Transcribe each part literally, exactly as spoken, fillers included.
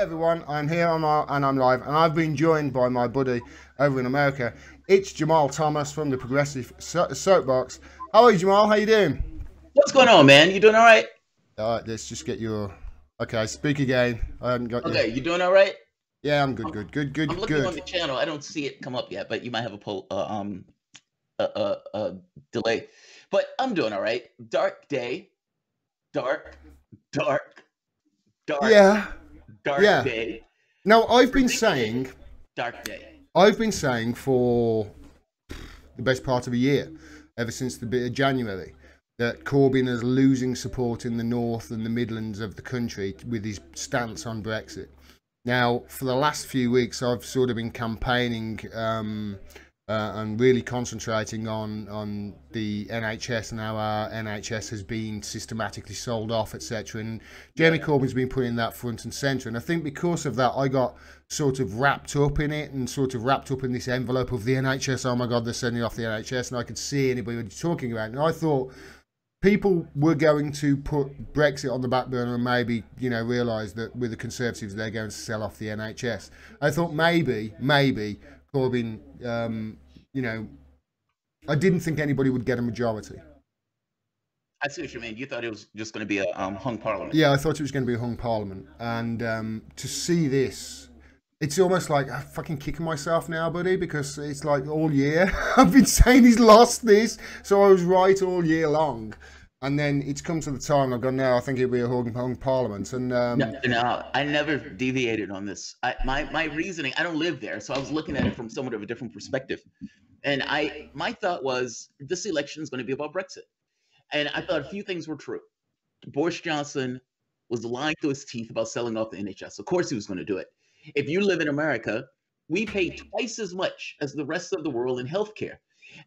Hi everyone, I'm here on our, and I'm live, and I've been joined by my buddy over in America. It's Jamarl Thomas from the Progressive so Soapbox. How are you, Jamarl? How you doing? What's going on, man? You doing all right? All right, let's just get your... Okay, speak again. I haven't got Okay, you, you doing all right? Yeah, I'm good, I'm, good, good, good, I'm looking good. On the channel. I don't see it come up yet, but you might have a, poll, uh, um, a, a, a delay. But I'm doing all right. Dark day. Dark, dark, dark. Yeah. Dark yeah. day. Now, I've been saying... Dark day. I've been saying for the best part of a year, ever since the bit of January, that Corbyn is losing support in the north and the Midlands of the country with his stance on Brexit. Now, for the last few weeks, I've sort of been campaigning um, uh, and really concentrating on, on the N H S and how our N H S has been systematically sold off, et cetera. And Jeremy Corbyn's been putting that front and centre. And I think because of that, I got sort of wrapped up in it and sort of wrapped up in this envelope of the N H S. Oh my God, they're sending off the N H S. And I could see anybody talking about it. And I thought people were going to put Brexit on the back burner and maybe, you know, realise that with the Conservatives, they're going to sell off the N H S. I thought maybe, maybe Corbyn, um, you know, I didn't think anybody would get a majority. I see what you mean. You thought it was just going to be a um, hung parliament. Yeah, I thought it was going to be a hung parliament. And um, to see this... It's almost like I'm fucking kicking myself now, buddy, because it's like all year I've been saying he's lost this, so I was right all year long, and then it's come to the time I've gone, no, I think it'll be a hung parliament. And um, no, no, I never deviated on this. I, my my reasoning, I don't live there, so I was looking at it from somewhat of a different perspective, and I my thought was this election is going to be about Brexit, and I thought a few things were true. Boris Johnson was lying through his teeth about selling off the N H S. Of course, he was going to do it. If you live in America, we pay twice as much as the rest of the world in healthcare.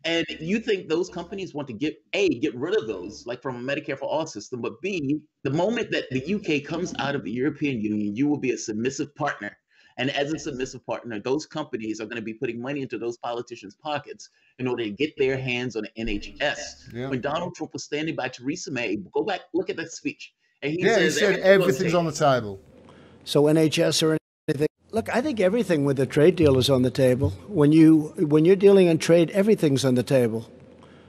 And you think those companies want to get, A, get rid of those, like from a Medicare for All system, but B, the moment that the U K comes out of the European Union, you will be a submissive partner. And as a submissive partner, those companies are going to be putting money into those politicians' pockets in order to get their hands on the N H S. Yeah. When Donald Trump was standing by Theresa May, go back, look at that speech. And he yeah, says, he said everything's on the table. So N H S or anything. Look, I think everything with a trade deal is on the table. When you when you're dealing in trade, everything's on the table.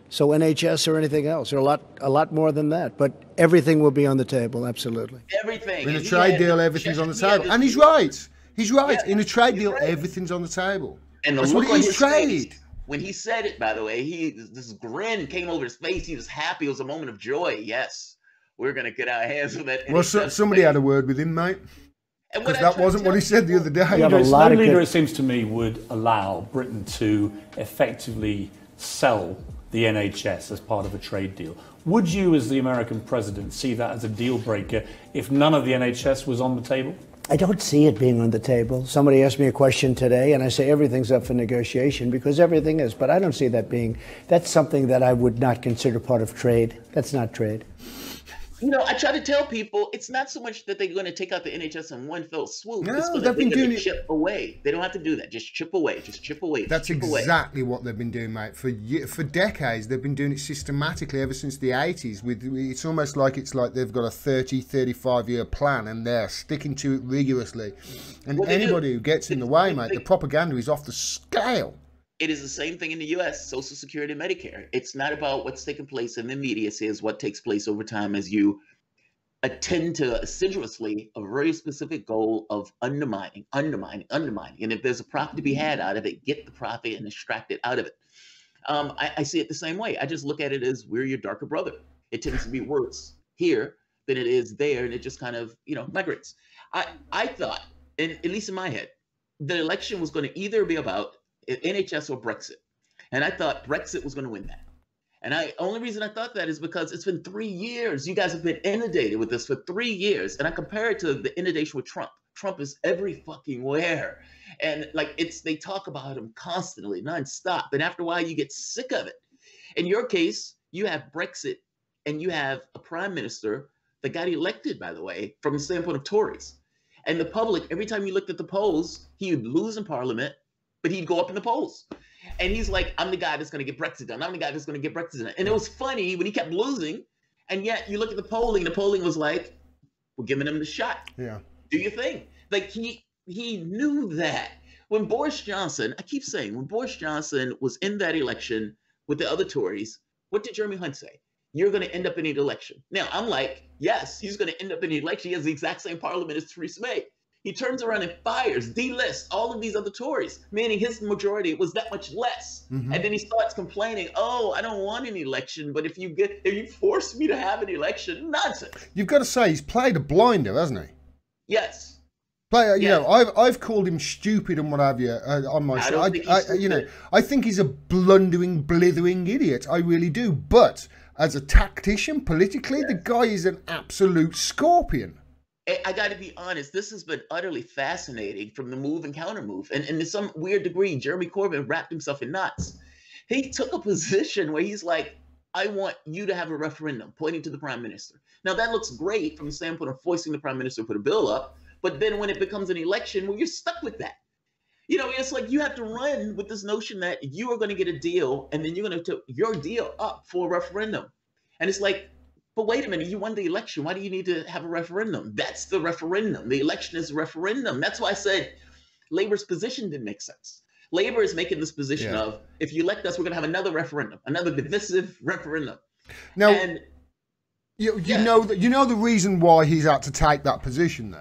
So N H S or anything else, or a lot a lot more than that. But everything will be on the table, absolutely. Everything. In a trade deal, everything's on the table, and he's right. He's right. In a trade deal, everything's on the table. And the look on his face when he said it, by the way, he this grin came over his face. He was happy. It was a moment of joy. Yes, we're gonna get our hands on that. Well, somebody had a word with him, mate. Because that wasn't what he said the other day. Yeah, you know, no leader, it seems to me, would allow Britain to effectively sell the N H S as part of a trade deal. Would you, as the American president, see that as a deal breaker if none of the N H S was on the table? I don't see it being on the table. Somebody asked me a question today, and I say everything's up for negotiation because everything is. But I don't see that being. That's something that I would not consider part of trade. That's not trade. You know, I try to tell people it's not so much that they're going to take out the N H S in one fell swoop. No, it's they've that been doing it. Chip away. They don't have to do that. Just chip away. Just chip away. That's chip exactly away. What they've been doing, mate. For for decades, they've been doing it systematically ever since the eighties. With it's almost like it's like they've got a thirty, thirty-five year plan, and they're sticking to it rigorously. And well, anybody do. who gets in the way, mate, the propaganda is off the scale. It is the same thing in the U S, Social Security and Medicare. It's not about what's taking place in the immediacy, it's what takes place over time as you attend to assiduously a very specific goal of undermining, undermining, undermining. And if there's a profit to be had out of it, get the profit and extract it out of it. Um, I, I see it the same way. I just look at it as we're your darker brother. It tends to be worse here than it is there, and it just kind of, you know, migrates. I, I thought, and at least in my head, the election was going to either be about N H S or Brexit, and I thought Brexit was going to win that. And I only reason I thought that is because it's been three years. You guys have been inundated with this for three years, and I compare it to the inundation with Trump. Trump is every fucking where, and like it's they talk about him constantly, nonstop. And after a while, you get sick of it. In your case, you have Brexit, and you have a prime minister that got elected, by the way, from the standpoint of Tories, and the public. Every time you looked at the polls, he would lose in Parliament. But he'd go up in the polls. And he's like, I'm the guy that's going to get Brexit done. I'm the guy that's going to get Brexit done. And it was funny when he kept losing. And yet you look at the polling, the polling was like, we're giving him the shot. Yeah. Do your thing. Like, he he knew that. When Boris Johnson, I keep saying, when Boris Johnson was in that election with the other Tories, what did Jeremy Hunt say? You're going to end up in an election. Now, I'm like, yes, he's going to end up in an election. He has the exact same parliament as Theresa May. He turns around and fires, delists all of these other Tories, meaning his majority was that much less. Mm-hmm. And then he starts complaining, oh, I don't want an election, but if you get, if you force me to have an election, nonsense. You've got to say he's played a blinder, hasn't he? Yes. Play, you yes. know, I've I've called him stupid and what have you uh, on my show. I, I, I, you know, I think he's a blundering, blithering idiot. I really do. But as a tactician, politically, yes. the guy is an absolute scorpion. I got to be honest, this has been utterly fascinating from the move and counter move. And, and to some weird degree, Jeremy Corbyn wrapped himself in knots. He took a position where he's like, I want you to have a referendum, pointing to the prime minister. Now, that looks great from the standpoint of forcing the prime minister to put a bill up. But then when it becomes an election, well, you're stuck with that. You know, it's like you have to run with this notion that you are going to get a deal and then you're going to put your deal up for a referendum. And it's like, but wait a minute, you won the election. Why do you need to have a referendum? That's the referendum. The election is a referendum. That's why I said Labour's position didn't make sense. Labour is making this position yeah. of, if you elect us, we're going to have another referendum, another divisive referendum. Now, and, you, you, yeah. know the, you know the reason why he's had to take that position, though?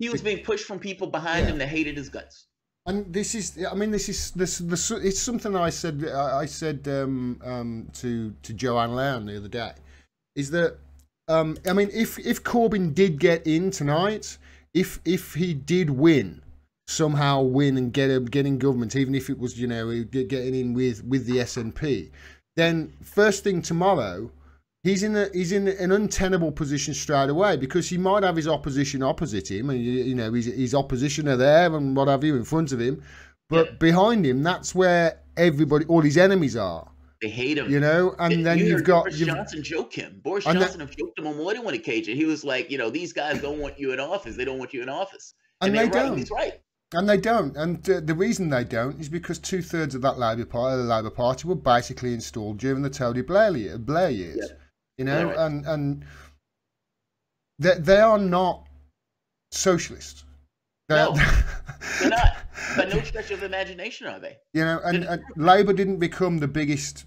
He was being pushed from people behind yeah. him that hated his guts. And this is—I mean, this is this. this it's something I said. I said um, um, to to Joanne Laird the other day. Is that um, I mean, if if Corbyn did get in tonight, if if he did win somehow, win and get a, get in government, even if it was you know getting in with with the S N P, then first thing tomorrow. He's in a, he's in an untenable position straight away because he might have his opposition opposite him, and you, you know his, his opposition are there and what have you in front of him, but yeah. behind him that's where everybody, all his enemies are. They hate him, you know. And it, then you you've got Boris you've, Johnson joke him. Boris Johnson that, have joked him on more than one occasion. He was like, you know, these guys don't want you in office. They don't want you in office, and, and they don't. Right. He's right. And they don't. And uh, the reason they don't is because two thirds of that Labour Party, the Labour Party, were basically installed during the Tony Blair, Blair years. Yeah. You know, right. and and they they are not socialist. They're, no, they're not. By no stretch of imagination are they. You know, and, and Labour didn't become the biggest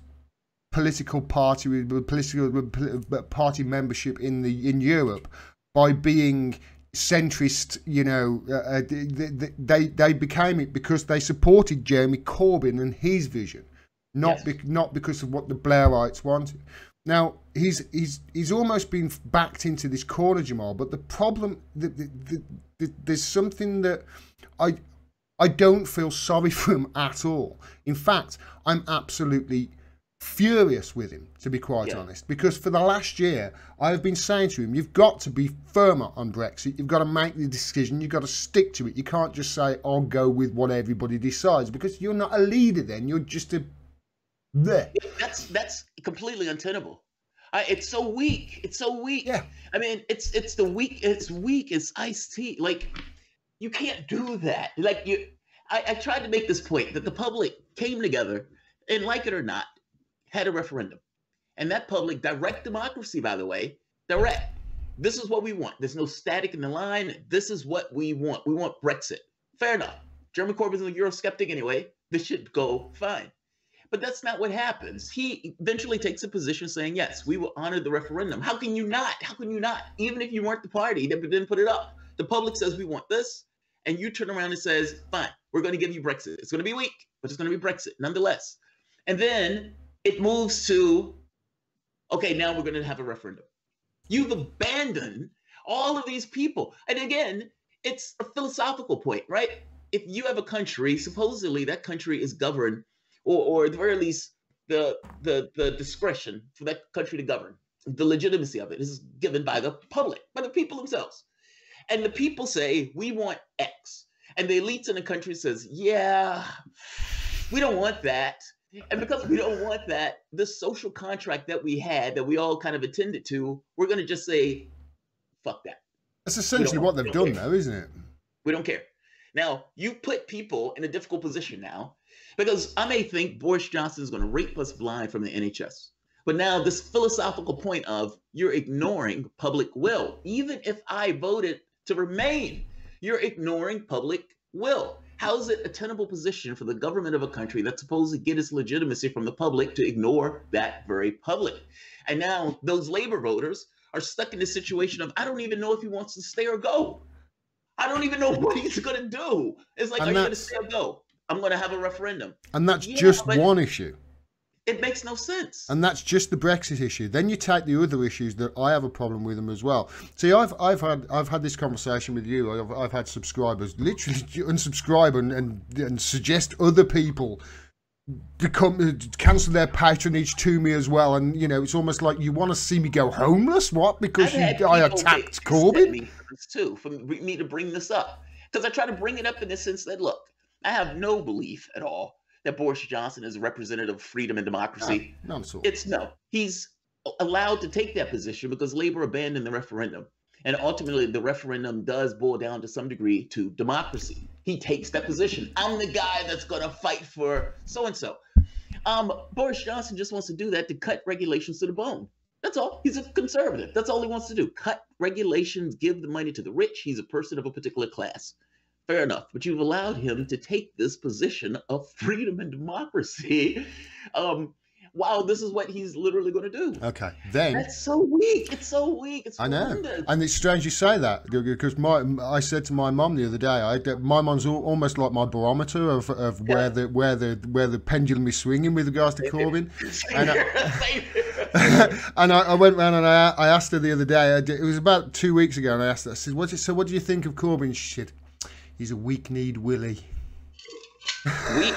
political party with political party membership in the in Europe by being centrist. You know, uh, they, they they became it because they supported Jeremy Corbyn and his vision, not yes. be, not because of what the Blairites wanted. Now, he's, he's, he's almost been backed into this corner, Jamarl, but the problem, the, the, the, the, there's something that I, I don't feel sorry for him at all. In fact, I'm absolutely furious with him, to be quite yeah. honest, because for the last year, I have been saying to him, you've got to be firmer on Brexit. You've got to make the decision. You've got to stick to it. You can't just say, I'll go with what everybody decides, because you're not a leader then. You're just a... There. That's that's completely untenable. I, it's so weak. It's so weak. Yeah. I mean, it's it's the weak. It's weak. It's iced tea. Like, you can't do that. Like you, I, I tried to make this point that the public came together and, like it or not, had a referendum, and that public, direct democracy, by the way, direct. This is what we want. There's no static in the line. This is what we want. We want Brexit. Fair enough. Jeremy Corbyn's a Eurosceptic anyway. This should go fine. But that's not what happens. He eventually takes a position saying, yes, we will honor the referendum. How can you not? How can you not? Even if you weren't the party that didn't put it up. The public says we want this. And you turn around and says, fine, we're going to give you Brexit. It's going to be weak, but it's going to be Brexit nonetheless. And then it moves to, okay, now we're going to have a referendum. You've abandoned all of these people. And again, it's a philosophical point, right? If you have a country, supposedly that country is governed Or, or at the very least, the, the, the discretion for that country to govern, the legitimacy of it is given by the public, by the people themselves. And the people say, we want X. And the elites in the country says, yeah, we don't want that. And because we don't want that, this social contract that we had, that we all kind of attended to, we're going to just say, fuck that. That's essentially what they've done, though, isn't it? We don't care. Now, you put people in a difficult position now, because I may think Boris Johnson is going to rape us blind from the N H S. But now this philosophical point of you're ignoring public will, even if I voted to remain. You're ignoring public will. How is it a tenable position for the government of a country that's supposed to get its legitimacy from the public to ignore that very public? And now those Labour voters are stuck in the situation of, I don't even know if he wants to stay or go. I don't even know what he's going to do. It's like, and are you going to stay or go? I'm going to have a referendum. And that's yeah, just one issue. It makes no sense. And that's just the Brexit issue. Then you take the other issues that I have a problem with them as well. See, I've I've had I've had this conversation with you. I've I've had subscribers literally unsubscribe and and, and suggest other people become cancel their patronage to me as well. And you know, it's almost like you want to see me go homeless, what? Because you, I attacked Corbyn. Me too, for me to bring this up, because I try to bring it up in the sense that look, I have no belief at all that Boris Johnson is a representative of freedom and democracy. No, no, so. It's no. He's allowed to take that position because Labour abandoned the referendum. And ultimately, the referendum does boil down to some degree to democracy. He takes that position. I'm the guy that's going to fight for so-and-so. Um, Boris Johnson just wants to do that to cut regulations to the bone. That's all. He's a conservative. That's all he wants to do. Cut regulations, give the money to the rich. He's a person of a particular class. Fair enough, but you've allowed him to take this position of freedom and democracy. Um, wow, this is what he's literally going to do. Okay, then that's so weak. It's so weak. It's I know, and it's strange you say that because my I said to my mum the other day, I, my mum's almost like my barometer of, of where yeah. the where the where the pendulum is swinging with regards to Corbyn. And I, and I, I went round and I, I asked her the other day. I did, it was about two weeks ago, and I asked her. I said, "What? So, what do you think of Corbyn's shit?" He's a weak-kneed Willie. Weak?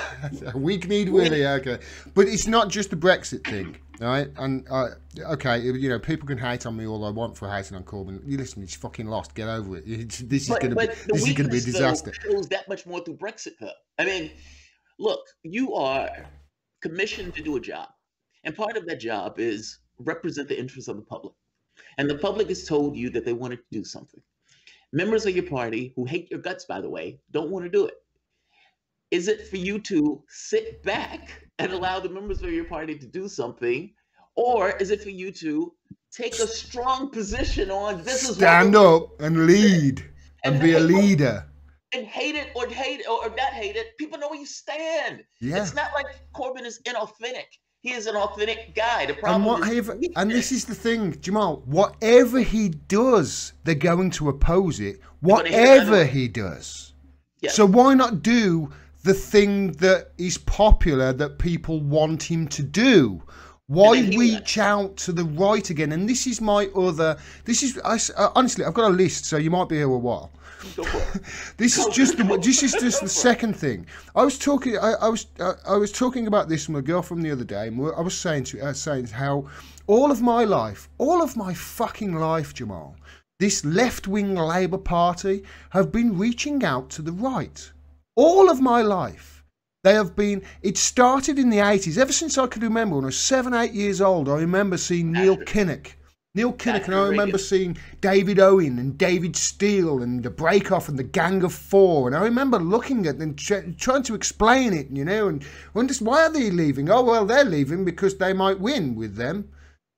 a weak-kneed Willie, okay. But it's not just the Brexit thing, right? And, uh, okay, you know, people can hate on me all I want for hating on Corbyn. You listen, it's fucking lost. Get over it. It's, this but, is going to be a disaster. But shows that much more through Brexit, though. I mean, look, you are commissioned to do a job. And part of that job is represent the interests of the public. And the public has told you that they wanted to do something. Members of your party, who hate your guts, by the way, don't want to do it. Is it for you to sit back and allow the members of your party to do something? Or is it for you to take a strong position on this is stand up and lead and, and be a leader? And hate it or hate it or not hate it. People know where you stand. Yeah. It's not like Corbyn is inauthentic. He is an authentic guy. The problem and, whatever, is and this is the thing, Jamarl, whatever he does, they're going to oppose it, whatever he does. Yeah. So why not do the thing that is popular that people want him to do? Why reach out to the right again? And this is my other, this is, I, uh, honestly, I've got a list, so you might be here a while. This is just the this is just the second thing. I was talking I, I was I, I was talking about this with my girlfriend the other day, and I was saying to uh, saying how all of my life, all of my fucking life, Jamarl, this left-wing Labour Party have been reaching out to the right. All of my life, they have been. It started in the eighties. Ever since I could remember, when I was seven, eight years old, I remember seeing Neil Kinnock. Neil Kinnock, and I remember seeing David Owen and David Steel and the break-off and the Gang of Four. And I remember looking at them, trying to explain it, you know, and wonder, why are they leaving? Oh, well, they're leaving because they might win with them.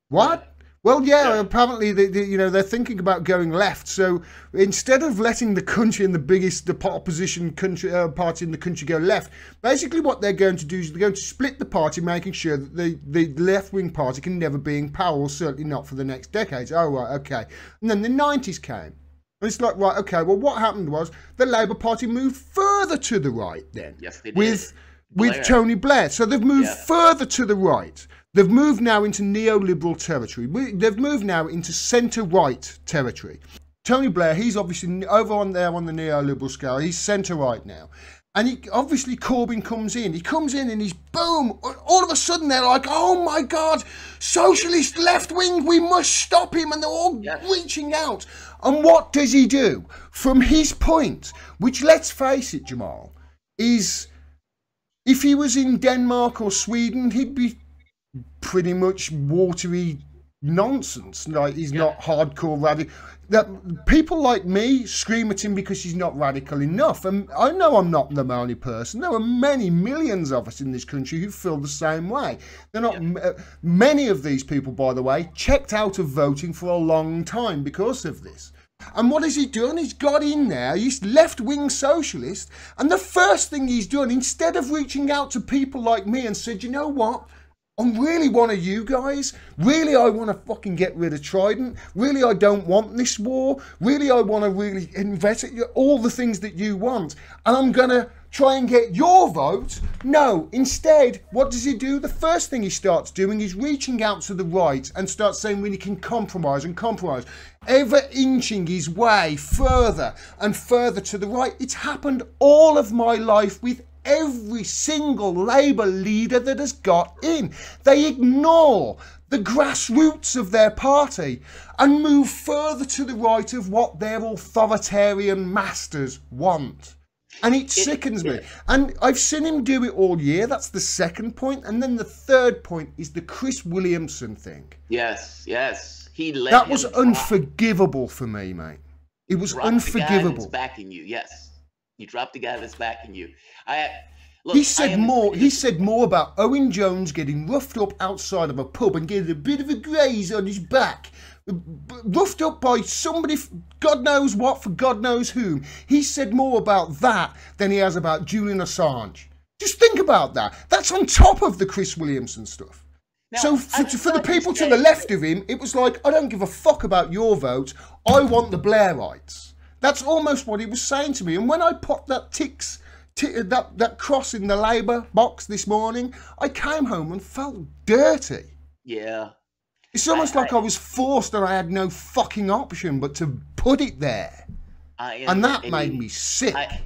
What? Well, yeah, apparently, they, they, you know, they're thinking about going left. So instead of letting the country and the biggest the opposition country, uh, party in the country go left, basically what they're going to do is they're going to split the party, making sure that the, the left-wing party can never be in power, or certainly not for the next decades. Oh, right, okay. And then the nineties came. And it's like, right, okay, well, what happened was the Labour Party moved further to the right then. Yes, they did. With, with Tony Blair. So they've moved yeah. further to the right. They've moved now into neoliberal territory. They've moved now into centre-right territory. Tony Blair, he's obviously over on there on the neoliberal scale. He's centre-right now. And he, obviously Corbyn comes in. He comes in and he's, boom, all of a sudden they're like, oh my God, socialist left-wing, we must stop him. And they're all yes. reaching out. And what does he do? From his point, which let's face it, Jamarl, is if he was in Denmark or Sweden, he'd be pretty much watery nonsense. Like he's yeah. not hardcore radical. That people like me scream at him because he's not radical enough. And I know I'm not the only person. There are many millions of us in this country who feel the same way. They're not yeah. uh, many of these people, by the way, checked out of voting for a long time because of this. And what has he done? He's got in there, he's left-wing socialist, and the first thing he's done, instead of reaching out to people like me and said, you know what, I'm really one of you guys, really I want to fucking get rid of Trident, really I don't want this war, really I want to really invest in all the things that you want, and I'm going to try and get your vote. No, instead, what does he do? The first thing he starts doing is reaching out to the right and starts saying we can compromise and compromise, ever inching his way further and further to the right. It's happened all of my life with every single Labour leader that has got in. They ignore the grassroots of their party and move further to the right of what their authoritarian masters want. And it sickens me. And I've seen him do it all year. That's the second point. And then the third point is the Chris Williamson thing. Yes, yes. He let That was unforgivable for me, mate. It was unforgivable. Backing you, yes. You dropped the guy that's backing you. I look, he said I more. He said more about Owen Jones getting roughed up outside of a pub and getting a bit of a graze on his back. Roughed up by somebody, God knows what, for God knows whom. He said more about that than he has about Julian Assange. Just think about that. That's on top of the Chris Williamson stuff. Now, so for, for the people to the left of him, it was like, I don't give a fuck about your vote. I want the Blairites. That's almost what he was saying to me. And when I popped that ticks, t that, that cross in the Labour box this morning, I came home and felt dirty. Yeah. It's almost I, like I, I was forced or I had no fucking option but to put it there. I, and that and made you, me sick. I,